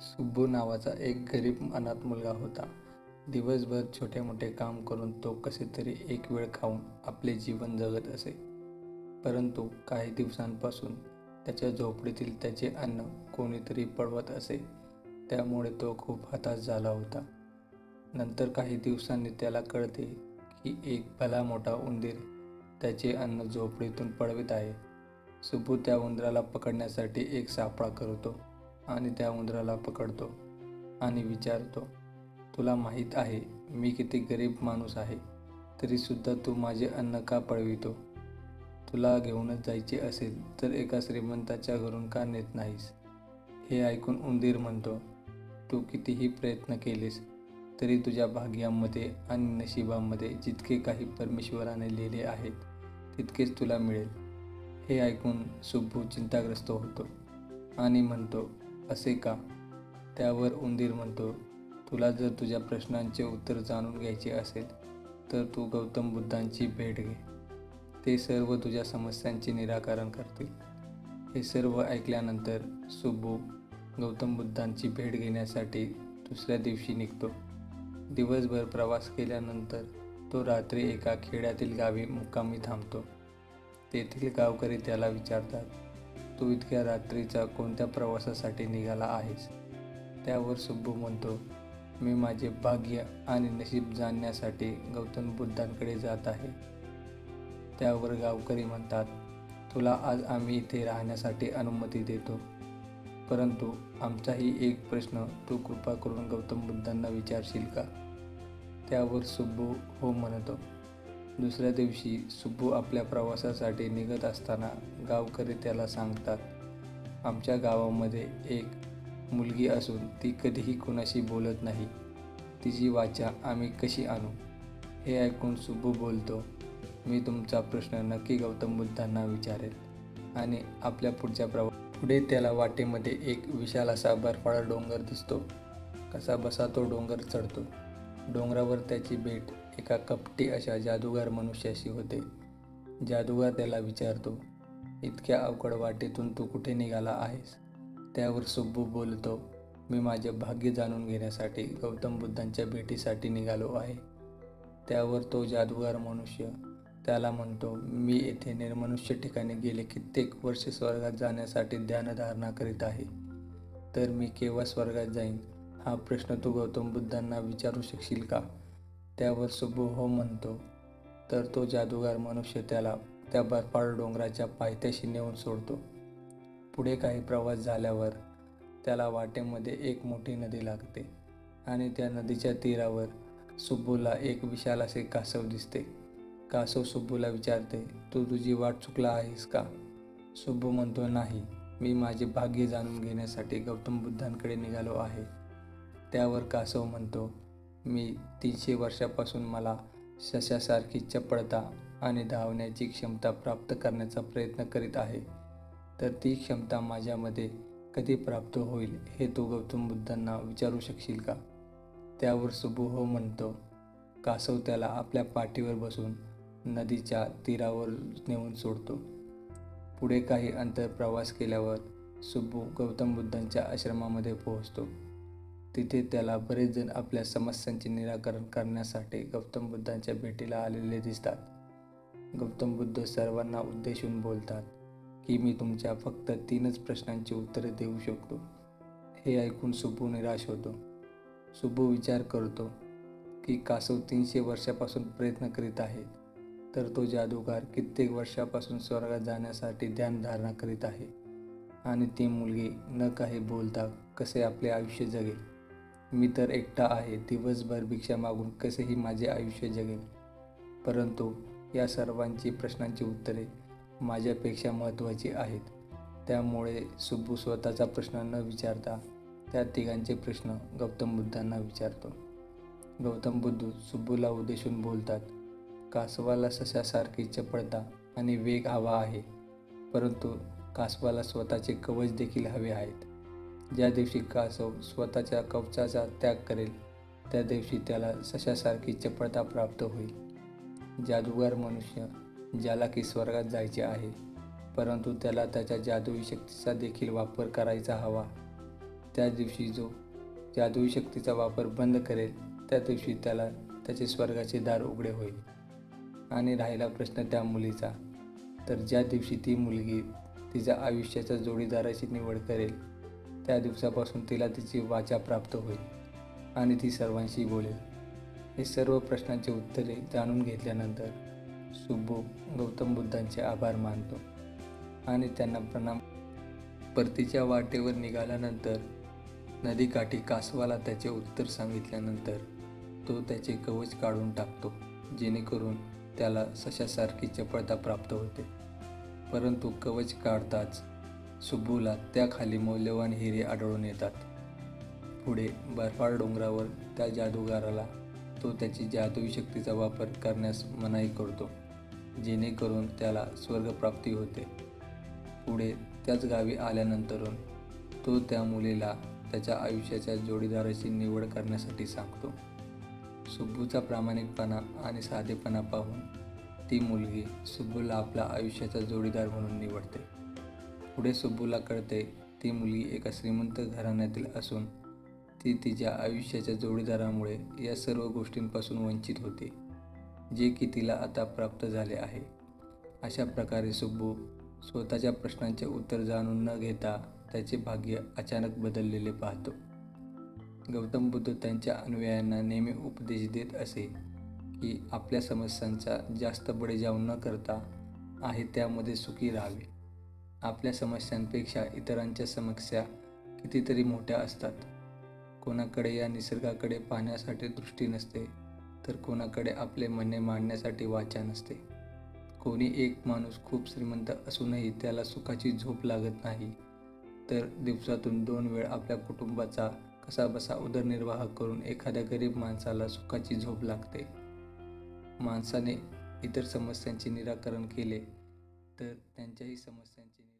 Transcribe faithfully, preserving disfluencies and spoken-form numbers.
सुब्बू नावाचा एक गरीब अनाथ मुलगा होता। दिवसभर छोटे मोठे काम करून तो कसे तरी एक वेळ खाऊन आपले जीवन जगत असे। परंतु काही दिवसांपासून त्याच्या झोपडीतील त्याचे अन्न कोणीतरी पळवत असे, त्यामुळे तो खूप हताश झाला होता। नंतर काही दिवसांनी त्याला कळते की एक भला मोठा उंदीर त्याचे अन्न झोपडीतून पळवित आहे। सुब्बू त्या उंदराला पकडण्यासाठी एक सापळा करतो आणि त्या उंदराला पकडतो आणि विचारतो, तुला माहीत आहे मी किती गरीब माणूस आहे, तरीसुद्धा तू माझे अन्न का पळवितो? तुला घेऊनच जायचे असेल तर एका श्रीमंताच्या घरून का नेत नाहीस? हे ऐकून उंदीर म्हणतो, तू कितीही प्रयत्न केलेस तरी तुझ्या भाग्यामध्ये आणि नशिबामध्ये जितके काही परमेश्वराने लिहिले आहेत तितकेच तुला मिळेल। हे ऐकून सुब्बू चिंताग्रस्त होतो आणि म्हणतो, असे का? त्यावर उंदीर म्हणतो, तुला जर तुझ्या प्रश्नांचे उत्तर जाणून घ्यायचे असेल तर तू गौतम बुद्धांची भेट घे, ते सर्व तुझ्या समस्यांचे निराकरण करतील। हे सर्व ऐकल्यानंतर सुब्बू गौतम बुद्धांची भेट घेण्यासाठी दुसऱ्या दिवशी निघतो। दिवसभर प्रवास केल्यानंतर तो रात्री एका खेड्यातील गावी मुक्कामी थांबतो। तेथील गावकरी त्याला विचारतात, तू इतक्या रात्रीचा कोणत्या प्रवासासाठी निघाला आहेस? त्यावर सुब्बू म्हणतो, मी माझे भाग्य आणि नशीब जाणण्यासाठी गौतम बुद्धांकडे जात आहे। त्यावर गावकरी म्हणतात, तुला आज आम्ही इथे राहण्यासाठी अनुमती देतो, परंतु आमचाही एक प्रश्न तू कृपा करून गौतम बुद्धांना विचारशील का? त्यावर सुब्बू हो म्हणतो। दुसऱ्या दिवशी सुब्बू आपल्या प्रवासासाठी निघत असताना गावकरी त्याला सांगतात, आमच्या गावामध्ये एक मुलगी असून ती कधीही कोणाशी बोलत नाही, तिची वाचा आम्ही कशी आणू? हे ऐकून सुब्बू बोलतो, मी तुमचा प्रश्न नक्की गौतम बुद्धांना विचारेल। आणि आपल्या पुढच्या प्रवा पुढे त्याला वाटेमध्ये एक विशाल असा बर्फाळ डोंगर दिसतो। कसा बसा तो डोंगर चढतो। डोंगरावर त्याची भेट एका कपटी अशा जादूगार मनुष्याशी होते। जादूगार त्याला विचारतो, इतक्या अवघड वाटेतून तू कुठे निघाला आहेस? त्यावर सुब्बू बोलतो, मी माझे भाग्य जाणून घेण्यासाठी गौतम बुद्धांच्या भेटीसाठी निघालो आहे। त्यावर तो जादूगार मनुष्य त्याला म्हणतो, मी येथे निर्मनुष्य ठिकाणी गेले कित्येक वर्षे स्वर्गात जाण्यासाठी ध्यानधारणा करीत आहे, तर मी केव्हा स्वर्गात जाईन हा प्रश्न तू गौतम बुद्धांना विचारू शकशील का? त्यावर सुब्बू हो म्हणतो। तर तो जादूगार मनुष्य त्याला त्या बर्फाळ डोंगराच्या पायथ्याशी नेऊन सोडतो। पुढे काही प्रवास झाल्यावर त्याला वाटेमध्ये एक मोठी नदी लागते आणि त्या नदीच्या तीरावर सुब्बूला एक विशाल असे कासव दिसते। कासव सुब्बूला विचारते, तू तुझी वाट चुकला आहेस का? सुब्बू म्हणतो, नाही, मी माझे भाग्य जाणून घेण्यासाठी गौतम बुद्धांकडे निघालो आहे। त्यावर कासव म्हणतो, मी तीनशे वर्षापासून मला सशासारखी चपळता आणि धावण्याची क्षमता प्राप्त करण्याचा प्रयत्न करीत आहे, तर ती क्षमता माझ्यामध्ये कधी प्राप्त होईल हे तू गौतम बुद्धांना विचारू शकशील का? त्यावर सुब्बू हो म्हणतो। कासव त्याला आपल्या पाठीवर बसून नदीच्या तीरावर नेऊन सोडतो। पुढे काही अंतर प्रवास केल्यावर सुब्बू गौतम बुद्धांच्या आश्रमामध्ये पोहोचतो। तिथे त्याला बरेच जण आपल्या समस्यांचे निराकरण करण्यासाठी गौतम बुद्धांच्या भेटीला आलेले दिसतात। गौतम बुद्ध सर्वांना उद्देशून बोलतात की मी तुमच्या फक्त तीनच प्रश्नांची उत्तरे देऊ शकतो। हे ऐकून सुब्बू निराश होतो। सुब्बू विचार करतो की कासव तीनशे वर्षापासून प्रयत्न करीत आहे, तर तो जादूगार कित्येक वर्षापासून स्वर्गात जाण्यासाठी ध्यानधारणा करीत आहे, आणि ती मुलगी न काही बोलता कसे आपले आयुष्य जगेल? मी तर एकटा आहे, दिवसभर भिक्षा मागून कसेही माझे आयुष्य जगेल? परंतु या सर्वांची प्रश्नांची उत्तरे माझ्यापेक्षा महत्त्वाची आहेत। त्यामुळे सुब्बू स्वतःचा प्रश्न न विचारता त्या तिघांचे प्रश्न गौतम बुद्धांना विचारतो। गौतम बुद्ध सुब्बूला उद्देशून बोलतात, कासवाला सशासारखी चपळता आणि वेग हवा आहे, परंतु कासवाला स्वतःचे कवच देखील हवे आहेत। ज्या दिवशी कासव स्वतःच्या कवचाचा त्याग करेल त्या दिवशी त्याला सशासारखी चपळता प्राप्त होईल। जादूगार मनुष्य ज्याला की स्वर्गात जायचे आहे, परंतु त्याला त्याच्या जादुई शक्तीचा देखील वापर करायचा हवा, त्या दिवशी जो जादुई शक्तीचा वापर बंद करेल त्या दिवशी त्याला त्याचे स्वर्गाचे दार उघडे होईल। आणि राहिला प्रश्न त्या मुलीचा, तर ज्या दिवशी ती मुलगी तिच्या आयुष्याच्या जोडीदाराची निवड करेल त्या दिवसापासून तिला तिची वाचा प्राप्त होईल आणि ती सर्वांशी बोलेल। हे सर्व प्रश्नांची उत्तरे जाणून घेतल्यानंतर सुब्बू गौतम बुद्धांचे आभार मानतो आणि त्यांना प्रणाम। परतीच्या वाटेवर निघाल्यानंतर नदीकाठी कासवाला त्याचे उत्तर सांगितल्यानंतर तो त्याचे कवच काढून टाकतो, जेणेकरून त्याला सशासारखी चपळता प्राप्त होते। परंतु कवच काढताच सुब्बूला त्याखाली मौल्यवान हिरे आढळून येतात। पुढे बर्फाळ डोंगरावर त्या जादूगाराला तो त्याची जादुई शक्तीचा वापर करण्यास मनाई करतो, जेणेकरून त्याला स्वर्गप्राप्ती होते। पुढे त्याच गावी आल्यानंतरून तो त्या मुलीला त्याच्या आयुष्याच्या जोडीदाराची निवड करण्यासाठी सांगतो। सुब्बूचा प्रामाणिकपणा आणि साधेपणा पाहून ती मुलगी सुब्बूला आपला आयुष्याचा जोडीदार म्हणून निवडते। पुढे सुब्बूला कळते ती मुलगी एका श्रीमंत घराण्यातील असून ती तिच्या आयुष्याच्या जोडीदारामुळे या सर्व गोष्टींपासून वंचित होती, जे की तिला आता प्राप्त झाले आहे। अशा प्रकारे सुब्बू स्वतःच्या प्रश्नांचे उत्तर जाणून न घेता त्याचे भाग्य अचानक बदललेले पाहतो। गौतम बुद्ध त्यांच्या अनुयायांना नेहमी उपदेश देत असे की आपल्या समस्यांचा जास्त बळीजाव न करता आहे त्यामध्ये सुखी राहावे। आपल्या समस्यांपेक्षा इतरांच्या समस्या कितीतरी मोठ्या असतात। कोणाकडे या निसर्गाकडे पाहण्यासाठी दृष्टी नसते, तर कोणाकडे आपले म्हणणे मांडण्यासाठी वाचा नसते। कोणी एक माणूस खूप श्रीमंत असूनही त्याला सुखाची झोप लागत नाही, तर दिवसातून दोन वेळ आपल्या कुटुंबाचा कसाबसा उदरनिर्वाह करून एखाद्या गरीब माणसाला सुखाची झोप लागते। माणसाने इतर समस्यांचे निराकरण केले तर त्यांच्याही समस्यांचे